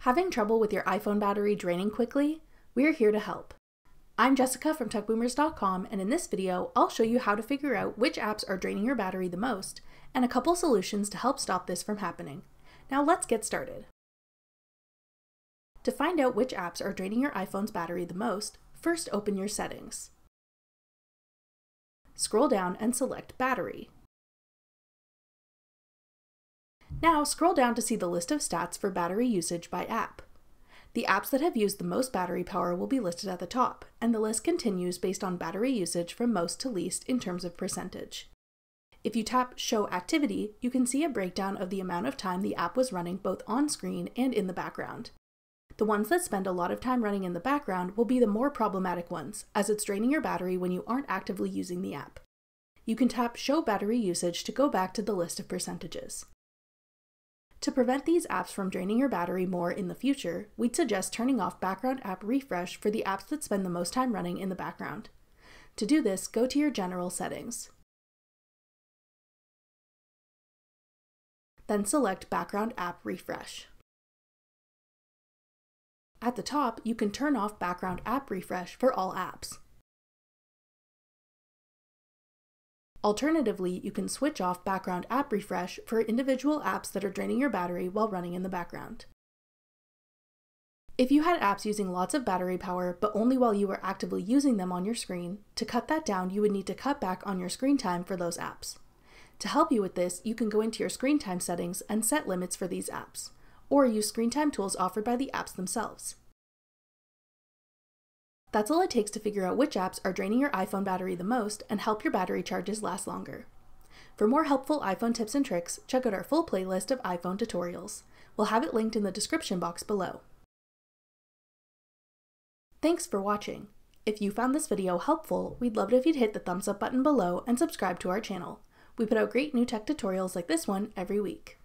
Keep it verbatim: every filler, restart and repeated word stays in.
Having trouble with your iPhone battery draining quickly? We're here to help. I'm Jessica from Tech Boomers dot com, and in this video, I'll show you how to figure out which apps are draining your battery the most, and a couple solutions to help stop this from happening. Now let's get started. To find out which apps are draining your iPhone's battery the most, first open your settings. Scroll down and select Battery. Now scroll down to see the list of stats for battery usage by app. The apps that have used the most battery power will be listed at the top, and the list continues based on battery usage from most to least in terms of percentage. If you tap Show Activity, you can see a breakdown of the amount of time the app was running both on screen and in the background. The ones that spend a lot of time running in the background will be the more problematic ones, as it's draining your battery when you aren't actively using the app. You can tap Show Battery Usage to go back to the list of percentages. To prevent these apps from draining your battery more in the future, we'd suggest turning off background app refresh for the apps that spend the most time running in the background. To do this, go to your general settings. Then select background app refresh. At the top, you can turn off background app refresh for all apps. Alternatively, you can switch off background app refresh for individual apps that are draining your battery while running in the background. If you had apps using lots of battery power, but only while you were actively using them on your screen, to cut that down, you would need to cut back on your screen time for those apps. To help you with this, you can go into your screen time settings and set limits for these apps, or use screen time tools offered by the apps themselves. That's all it takes to figure out which apps are draining your iPhone battery the most and help your battery charges last longer. For more helpful iPhone tips and tricks, check out our full playlist of iPhone tutorials. We'll have it linked in the description box below. Thanks for watching. If you found this video helpful, we'd love it if you'd hit the thumbs up button below and subscribe to our channel. We put out great new tech tutorials like this one every week.